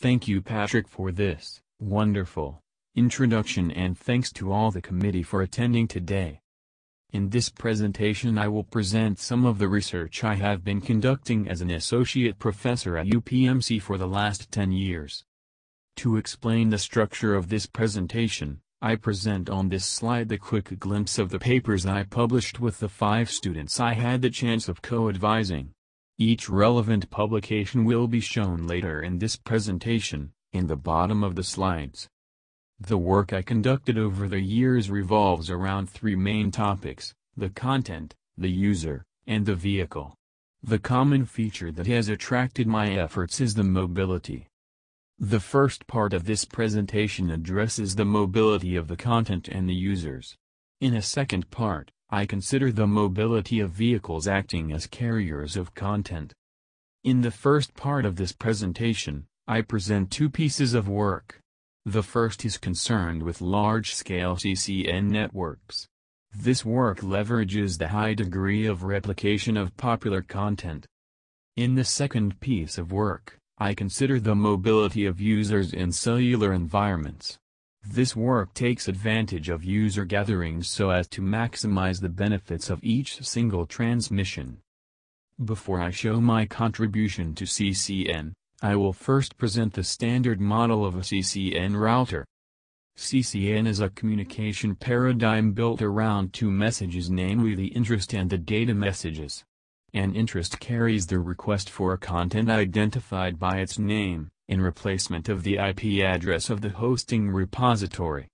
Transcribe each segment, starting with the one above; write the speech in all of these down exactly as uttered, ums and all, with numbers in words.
Thank you, Patrick, for this wonderful introduction, and thanks to all the committee for attending today. In this presentation I will present some of the research I have been conducting as an associate professor at U P M C for the last ten years. To explain the structure of this presentation, I present on this slide the quick glimpse of the papers I published with the five students I had the chance of co-advising. Each relevant publication will be shown later in this presentation, in the bottom of the slides. The work I conducted over the years revolves around three main topics: the content, the user, and the vehicle. The common feature that has attracted my efforts is the mobility. The first part of this presentation addresses the mobility of the content and the users. In a second part, I consider the mobility of vehicles acting as carriers of content. In the first part of this presentation, I present two pieces of work. The first is concerned with large-scale C C N networks. This work leverages the high degree of replication of popular content. In the second piece of work, I consider the mobility of users in cellular environments. This work takes advantage of user gatherings so as to maximize the benefits of each single transmission. Before I show my contribution to C C N, I will first present the standard model of a C C N router. C C N is a communication paradigm built around two messages, namely the interest and the data messages. An interest carries the request for a content identified by its name, in replacement of the I P address of the hosting repository.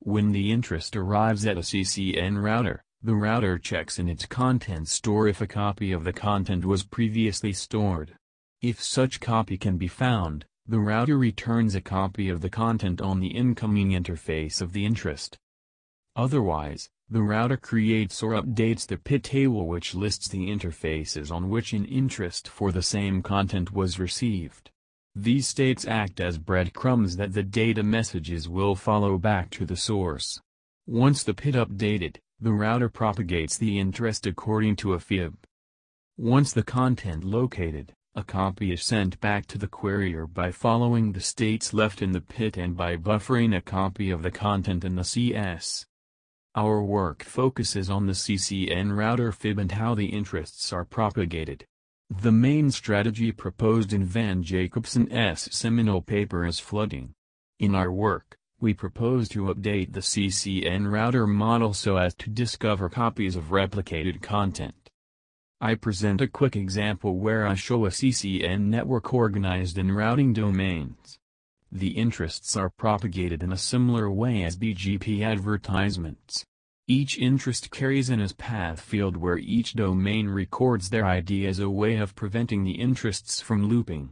When the interest arrives at a C C N router, the router checks in its content store if a copy of the content was previously stored. If such copy can be found, the router returns a copy of the content on the incoming interface of the interest. Otherwise, the router creates or updates the P I T table, which lists the interfaces on which an interest for the same content was received. These states act as breadcrumbs that the data messages will follow back to the source. Once the P I T updated, the router propagates the interest according to a F I B. Once the content located, a copy is sent back to the querier by following the states left in the P I T and by buffering a copy of the content in the C S. Our work focuses on the C C N router F I B and how the interests are propagated. The main strategy proposed in Van Jacobsen's seminal paper is flooding. In our work, we propose to update the C C N router model so as to discover copies of replicated content. I present a quick example where I show a C C N network organized in routing domains. The interests are propagated in a similar way as B G P advertisements. Each interest carries in its path field where each domain records their I D as a way of preventing the interests from looping.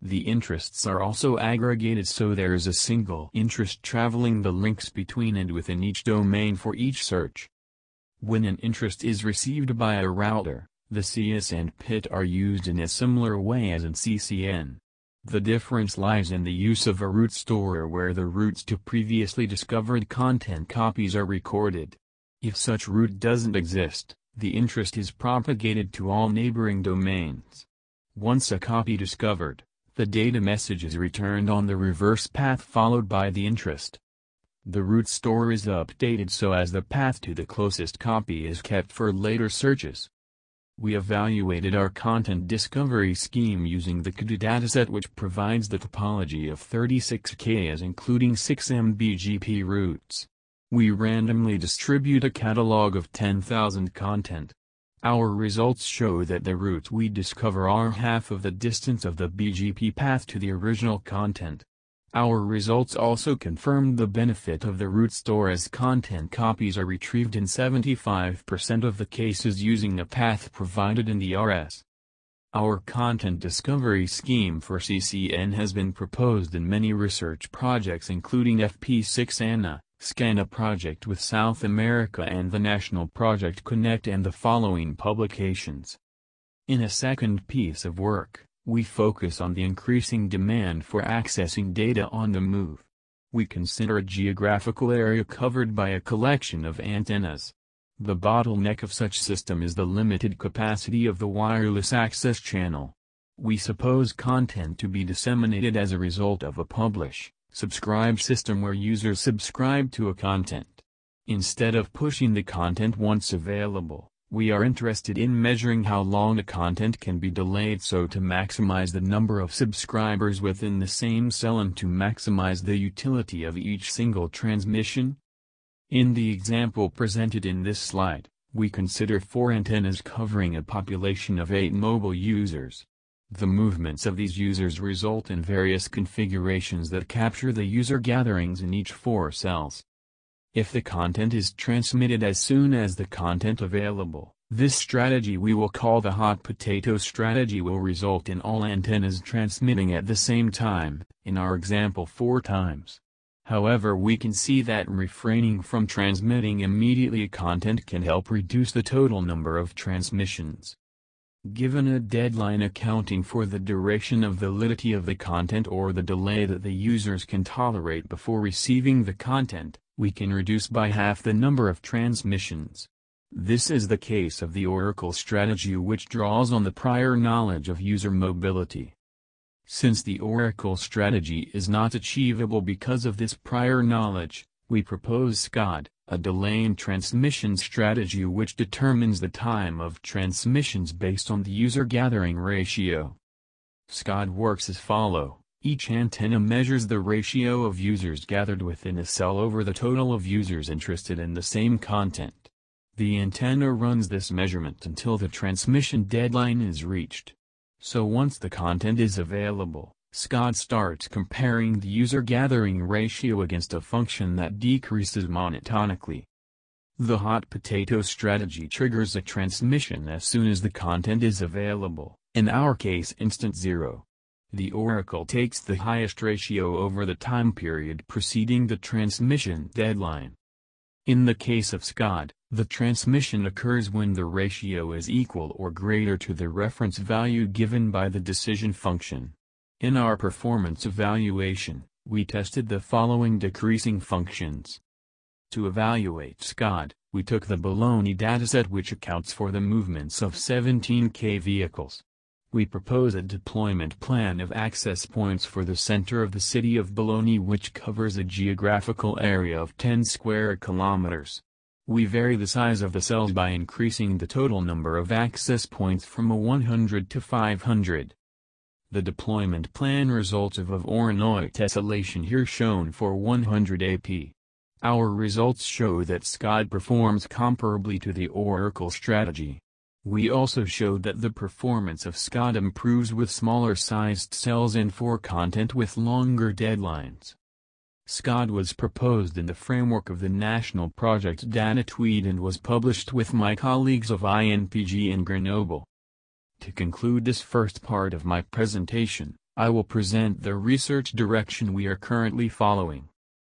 The interests are also aggregated so there is a single interest traveling the links between and within each domain for each search. When an interest is received by a router, the C S and P I T are used in a similar way as in C C N. The difference lies in the use of a route store where the routes to previously discovered content copies are recorded. If such route doesn't exist, the interest is propagated to all neighboring domains. Once a copy discovered, the data message is returned on the reverse path followed by the interest. The route store is updated so as the path to the closest copy is kept for later searches. We evaluated our content discovery scheme using the K D D dataset, which provides the topology of thirty-six K as including six M B G P routes. We randomly distribute a catalog of ten thousand content. Our results show that the routes we discover are half of the distance of the B G P path to the original content. Our results also confirmed the benefit of the route store, as content copies are retrieved in seventy-five percent of the cases using a path provided in the R S. Our content discovery scheme for C C N has been proposed in many research projects, including F P six ANA, SCANA project with South America, and the National Project Connect, and the following publications. In a second piece of work, we focus on the increasing demand for accessing data on the move. We consider a geographical area covered by a collection of antennas. The bottleneck of such system is the limited capacity of the wireless access channel. We suppose content to be disseminated as a result of a publish, subscribe system where users subscribe to a content. Instead of pushing the content once available, we are interested in measuring how long a content can be delayed so to maximize the number of subscribers within the same cell and to maximize the utility of each single transmission. In the example presented in this slide, we consider four antennas covering a population of eight mobile users. The movements of these users result in various configurations that capture the user gatherings in each four cells. If the content is transmitted as soon as the content available, this strategy we will call the hot potato strategy will result in all antennas transmitting at the same time, in our example four times. However, we can see that refraining from transmitting immediately content can help reduce the total number of transmissions. Given a deadline accounting for the duration of validity of the content or the delay that the users can tolerate before receiving the content, we can reduce by half the number of transmissions. This is the case of the Oracle strategy, which draws on the prior knowledge of user mobility. Since the Oracle strategy is not achievable because of this prior knowledge, we propose SCOD, a delay in transmission strategy which determines the time of transmissions based on the user gathering ratio. SCOD works as follows. Each antenna measures the ratio of users gathered within a cell over the total of users interested in the same content. The antenna runs this measurement until the transmission deadline is reached. So once the content is available, SCOD starts comparing the user gathering ratio against a function that decreases monotonically. The hot potato strategy triggers a transmission as soon as the content is available, in our case instant zero. The Oracle takes the highest ratio over the time period preceding the transmission deadline. In the case of SCOD, the transmission occurs when the ratio is equal or greater to the reference value given by the decision function. In our performance evaluation, we tested the following decreasing functions. To evaluate SCOD, we took the Bologna dataset, which accounts for the movements of seventeen K vehicles. We propose a deployment plan of access points for the center of the city of Bologna, which covers a geographical area of ten square kilometers. We vary the size of the cells by increasing the total number of access points from one hundred to five hundred. The deployment plan results of Voronoi tessellation here shown for one hundred A P. Our results show that SCOD performs comparably to the Oracle strategy. We also showed that the performance of SCOD improves with smaller sized cells and for content with longer deadlines. SCOD was proposed in the framework of the National Project Data Tweed and was published with my colleagues of I N P G in Grenoble. To conclude this first part of my presentation, I will present the research direction we are currently following.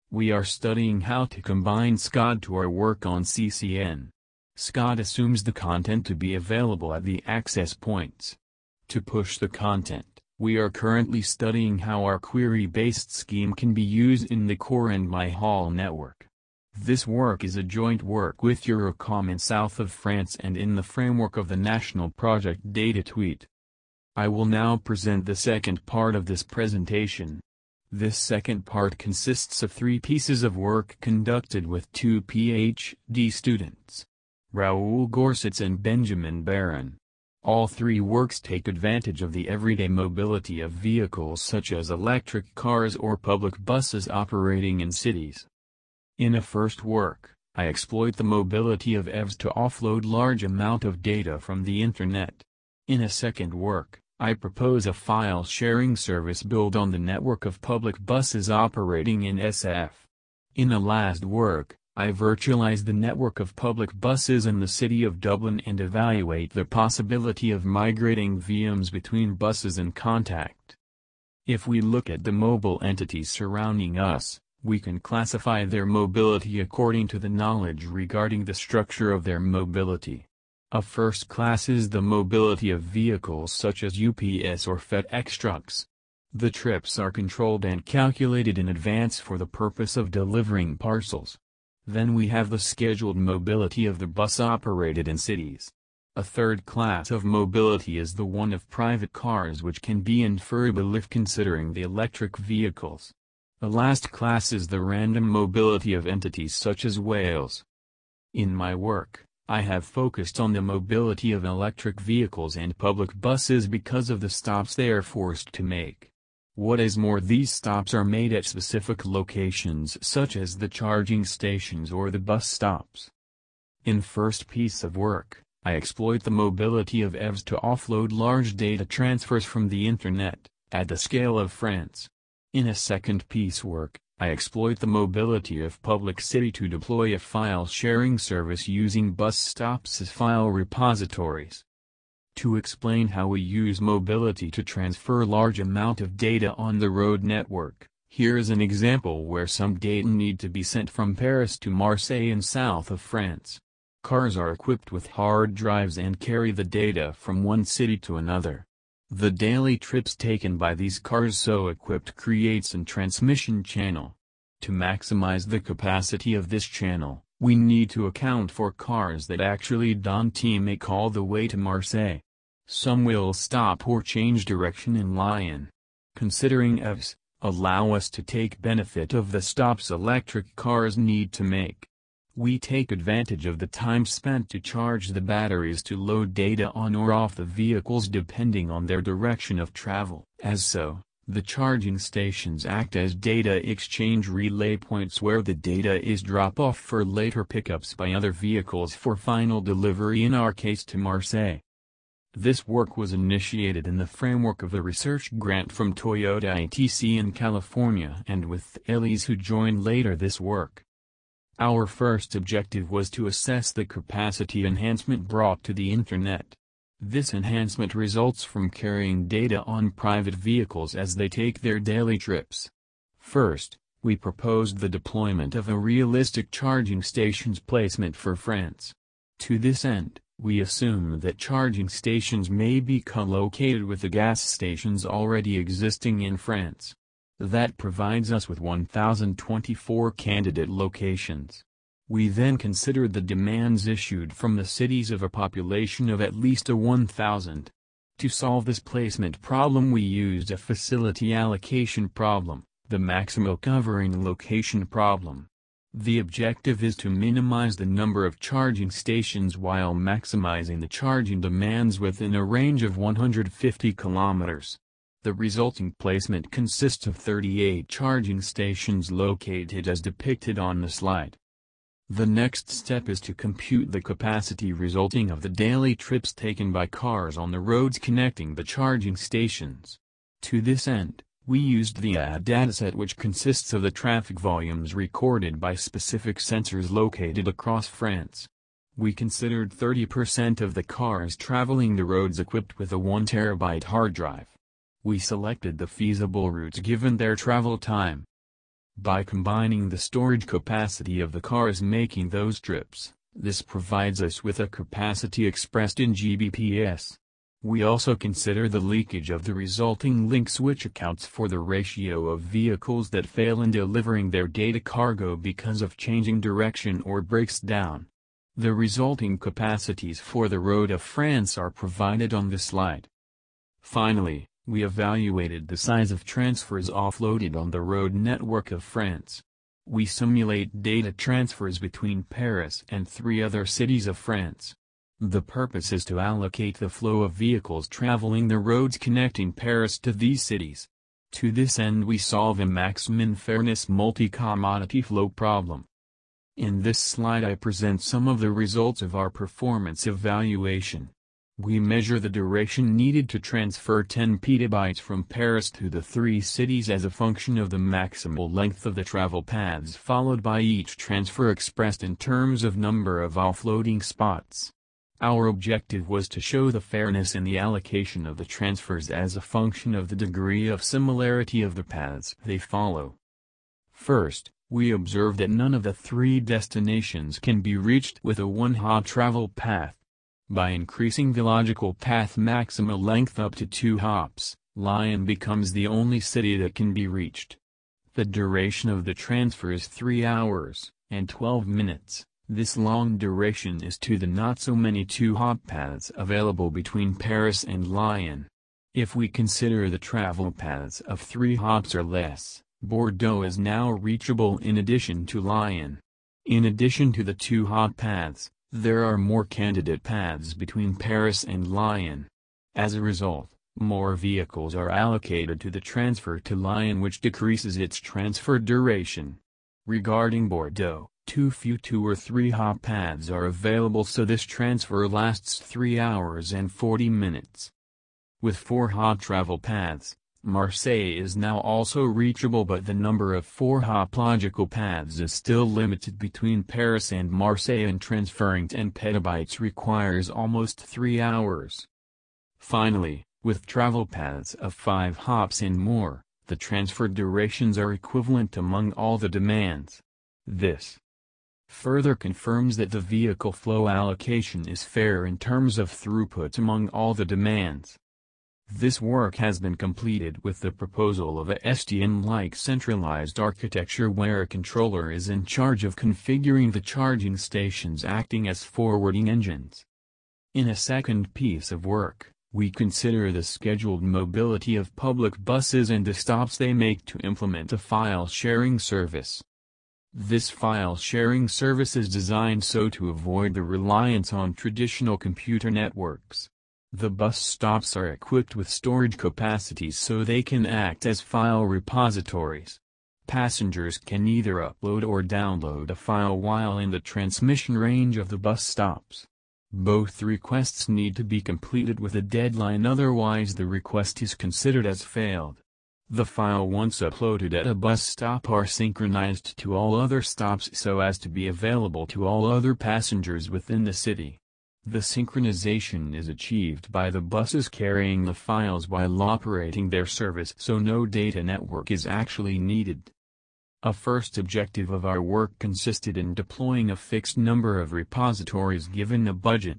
We are studying how to combine SCOD to our work on C C N. SCOD assumes the content to be available at the access points. To push the content, we are currently studying how our query-based scheme can be used in the core and MyHall network. This work is a joint work with Eurocom in south of France and in the framework of the National Project Data Tweet. I will now present the second part of this presentation. This second part consists of three pieces of work conducted with two PhD students, Raoul Gorsitz and Benjamin Barron. All three works take advantage of the everyday mobility of vehicles such as electric cars or public buses operating in cities. In a first work, I exploit the mobility of E Vs to offload large amount of data from the internet. In a second work, I propose a file-sharing service built on the network of public buses operating in S F. In a last work, I virtualize the network of public buses in the city of Dublin and evaluate the possibility of migrating V Ms between buses in contact. If we look at the mobile entities surrounding us, we can classify their mobility according to the knowledge regarding the structure of their mobility. A first class is the mobility of vehicles such as U P S or FedEx trucks. The trips are controlled and calculated in advance for the purpose of delivering parcels. Then we have the scheduled mobility of the bus operated in cities. A third class of mobility is the one of private cars, which can be inferable if considering the electric vehicles. The last class is the random mobility of entities such as whales. In my work, I have focused on the mobility of electric vehicles and public buses because of the stops they are forced to make. What is more, these stops are made at specific locations such as the charging stations or the bus stops. In first piece of work, I exploit the mobility of E V s to offload large data transfers from the internet, at the scale of France. In a second piece work, I exploit the mobility of public city to deploy a file-sharing service using bus stops as file repositories. To explain how we use mobility to transfer large amount of data on the road network, here is an example where some data need to be sent from Paris to Marseille in south of France. Cars are equipped with hard drives and carry the data from one city to another. The daily trips taken by these cars so equipped creates an transmission channel. To maximize the capacity of this channel, we need to account for cars that actually don't make all the way to Marseille. Some will stop or change direction in line. Considering E V s, allow us to take benefit of the stops electric cars need to make. We take advantage of the time spent to charge the batteries to load data on or off the vehicles depending on their direction of travel. As so, the charging stations act as data exchange relay points where the data is dropped off for later pickups by other vehicles for final delivery, in our case to Marseille. This work was initiated in the framework of a research grant from Toyota I T C in California and with Thales, who joined later this work. Our first objective was to assess the capacity enhancement brought to the internet. This enhancement results from carrying data on private vehicles as they take their daily trips. First, we proposed the deployment of a realistic charging station's placement for France. To this end, we assume that charging stations may be co-located with the gas stations already existing in France. That provides us with one thousand twenty-four candidate locations. We then considered the demands issued from the cities of a population of at least a one thousand. To solve this placement problem, we used a facility allocation problem, the maximal covering location problem. The objective is to minimize the number of charging stations while maximizing the charging demands within a range of one hundred fifty kilometers. The resulting placement consists of thirty-eight charging stations located as depicted on the slide. The next step is to compute the capacity resulting of the daily trips taken by cars on the roads connecting the charging stations. To this end, we used the A D dataset, which consists of the traffic volumes recorded by specific sensors located across France. We considered thirty percent of the cars traveling the roads equipped with a one terabyte hard drive. We selected the feasible routes given their travel time. By combining the storage capacity of the cars making those trips, this provides us with a capacity expressed in G B P S. We also consider the leakage of the resulting links, which accounts for the ratio of vehicles that fail in delivering their data cargo because of changing direction or breaks down. The resulting capacities for the road of France are provided on the slide. Finally, we evaluated the size of transfers offloaded on the road network of France. We simulate data transfers between Paris and three other cities of France. The purpose is to allocate the flow of vehicles traveling the roads connecting Paris to these cities. To this end, we solve a maximum fairness multi-commodity flow problem. In this slide, I present some of the results of our performance evaluation. We measure the duration needed to transfer ten petabytes from Paris to the three cities as a function of the maximal length of the travel paths followed by each transfer, expressed in terms of number of offloading spots. Our objective was to show the fairness in the allocation of the transfers as a function of the degree of similarity of the paths they follow. First, we observe that none of the three destinations can be reached with a one-ha travel path. By increasing the logical path maximal length up to two hops, Lyon becomes the only city that can be reached. The duration of the transfer is three hours and twelve minutes, This long duration is to the not-so-many two hop paths available between Paris and Lyon. If we consider the travel paths of three hops or less, Bordeaux is now reachable in addition to Lyon. In addition to the two hop paths, there are more candidate paths between Paris and Lyon. As a result, more vehicles are allocated to the transfer to Lyon, which decreases its transfer duration. Regarding Bordeaux, too few two or three hop paths are available, so this transfer lasts three hours and forty minutes. With four hop travel paths, Marseille is now also reachable, but the number of four-hop logical paths is still limited between Paris and Marseille, and transferring ten petabytes requires almost three hours. Finally, with travel paths of five hops and more, the transfer durations are equivalent among all the demands. This further confirms that the vehicle flow allocation is fair in terms of throughput among all the demands. This work has been completed with the proposal of a S T M-like centralized architecture where a controller is in charge of configuring the charging stations acting as forwarding engines. In a second piece of work, we consider the scheduled mobility of public buses and the stops they make to implement a file-sharing service. This file-sharing service is designed so to avoid the reliance on traditional computer networks. The bus stops are equipped with storage capacities so they can act as file repositories. Passengers can either upload or download a file while in the transmission range of the bus stops. Both requests need to be completed with a deadline, otherwise the request is considered as failed. The file once uploaded at a bus stop are synchronized to all other stops so as to be available to all other passengers within the city. The synchronization is achieved by the buses carrying the files while operating their service, so no data network is actually needed. A first objective of our work consisted in deploying a fixed number of repositories given a budget.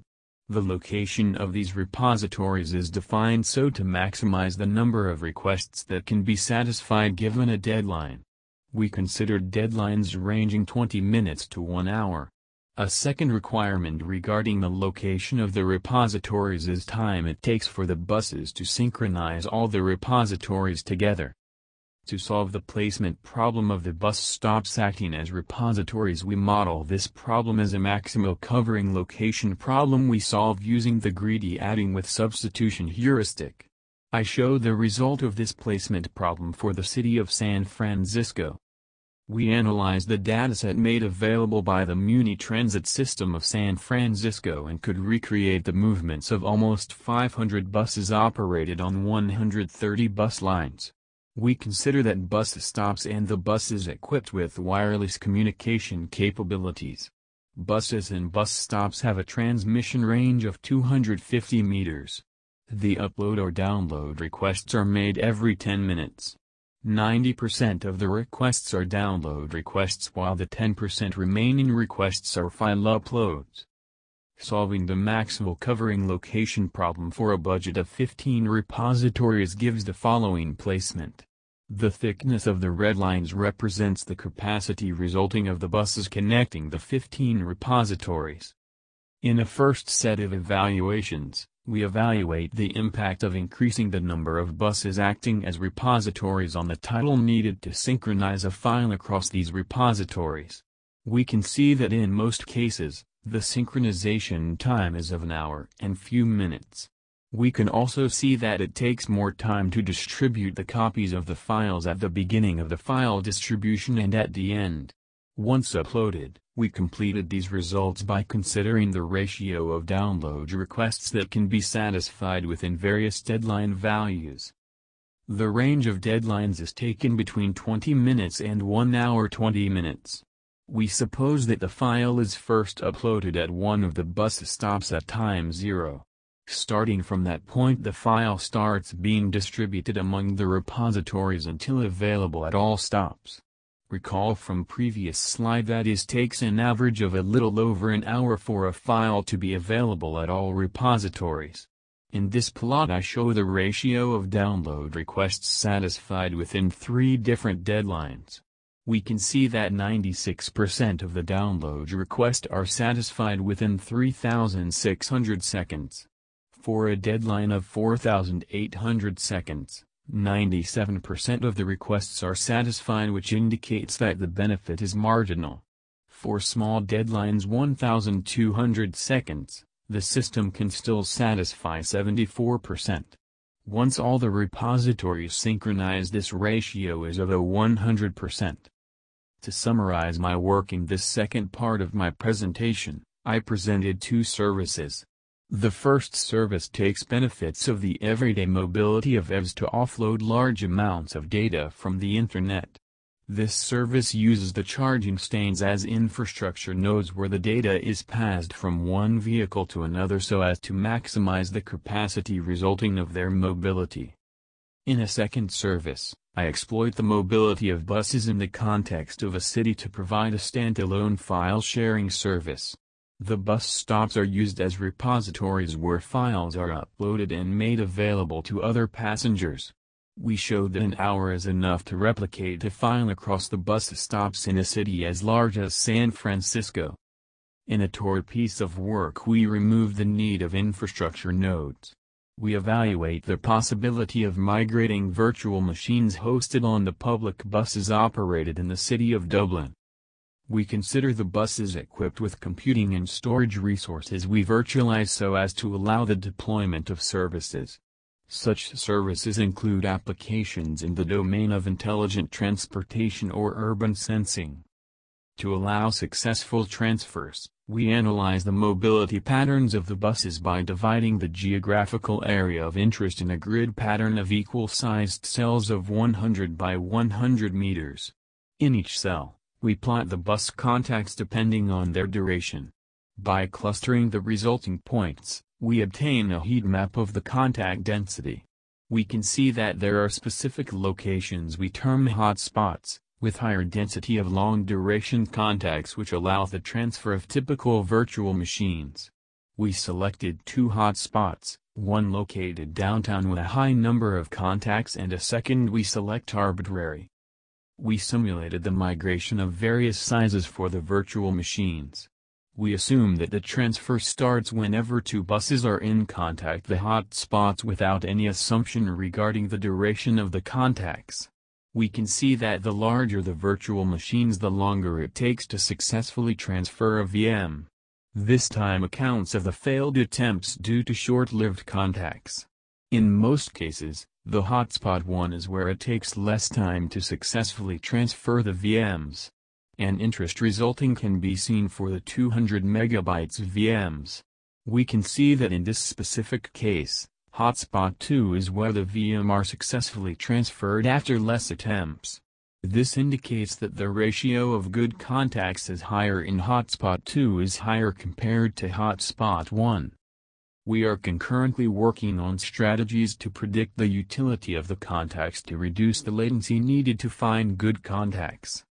The location of these repositories is defined so to maximize the number of requests that can be satisfied given a deadline. We considered deadlines ranging twenty minutes to one hour. A second requirement regarding the location of the repositories is time it takes for the buses to synchronize all the repositories together. To solve the placement problem of the bus stops acting as repositories, we model this problem as a maximal covering location problem we solve using the greedy adding with substitution heuristic. I show the result of this placement problem for the city of San Francisco. We analyze the dataset made available by the Muni Transit System of San Francisco and could recreate the movements of almost five hundred buses operated on one hundred thirty bus lines. We consider that bus stops and the buses equipped with wireless communication capabilities. Buses and bus stops have a transmission range of two hundred fifty meters. The upload or download requests are made every ten minutes. ninety percent of the requests are download requests while the ten percent remaining requests are file uploads. Solving the maximal covering location problem for a budget of fifteen repositories gives the following placement. The thickness of the red lines represents the capacity resulting of the buses connecting the fifteen repositories. In a first set of evaluations, we evaluate the impact of increasing the number of buses acting as repositories on the total needed to synchronize a file across these repositories. We can see that in most cases, the synchronization time is of an hour and few minutes. We can also see that it takes more time to distribute the copies of the files at the beginning of the file distribution and at the end. Once uploaded, we completed these results by considering the ratio of download requests that can be satisfied within various deadline values. The range of deadlines is taken between twenty minutes and one hour twenty minutes. We suppose that the file is first uploaded at one of the bus stops at time zero. Starting from that point, the file starts being distributed among the repositories until available at all stops. Recall from previous slide that it takes an average of a little over an hour for a file to be available at all repositories. In this plot I show the ratio of download requests satisfied within three different deadlines. we can see that ninety-six percent of the download requests are satisfied within three thousand six hundred seconds. For a deadline of four thousand eight hundred seconds, ninety-seven percent of the requests are satisfied, which indicates that the benefit is marginal. For small deadlines one thousand two hundred seconds, the system can still satisfy seventy-four percent. Once all the repositories synchronize, this ratio is over one hundred percent. To summarize my work in this second part of my presentation, I presented two services. The first service takes benefits of the everyday mobility of E Vs to offload large amounts of data from the Internet. This service uses the charging stations as infrastructure nodes where the data is passed from one vehicle to another so as to maximize the capacity resulting of their mobility. In a second service, I exploit the mobility of buses in the context of a city to provide a standalone file sharing service. The bus stops are used as repositories where files are uploaded and made available to other passengers. We showed that an hour is enough to replicate a file across the bus stops in a city as large as San Francisco. In a third piece of work, we remove the need of infrastructure nodes. We evaluate the possibility of migrating virtual machines hosted on the public buses operated in the city of Dublin. We consider the buses equipped with computing and storage resources we virtualize so as to allow the deployment of services. Such services include applications in the domain of intelligent transportation or urban sensing. To allow successful transfers, we analyze the mobility patterns of the buses by dividing the geographical area of interest in a grid pattern of equal-sized cells of one hundred by one hundred meters. In each cell, we plot the bus contacts depending on their duration. By clustering the resulting points, we obtain a heat map of the contact density. We can see that there are specific locations we term hotspots, with higher density of long-duration contacts which allow the transfer of typical virtual machines. We selected two hotspots, one located downtown with a high number of contacts and a second we select arbitrary. We simulated the migration of various sizes for the virtual machines. We assume that the transfer starts whenever two buses are in contact the hotspots without any assumption regarding the duration of the contacts. We can see that the larger the virtual machines, the longer it takes to successfully transfer a V M. This time accounts of the failed attempts due to short-lived contacts. In most cases, the hotspot one is where it takes less time to successfully transfer the V Ms. An interest resulting can be seen for the two hundred megabytes V Ms. We can see that in this specific case, hotspot two is where the V M are successfully transferred after less attempts. This indicates that the ratio of good contacts is higher in hotspot two is higher compared to hotspot one. We are concurrently working on strategies to predict the utility of the contacts to reduce the latency needed to find good contacts.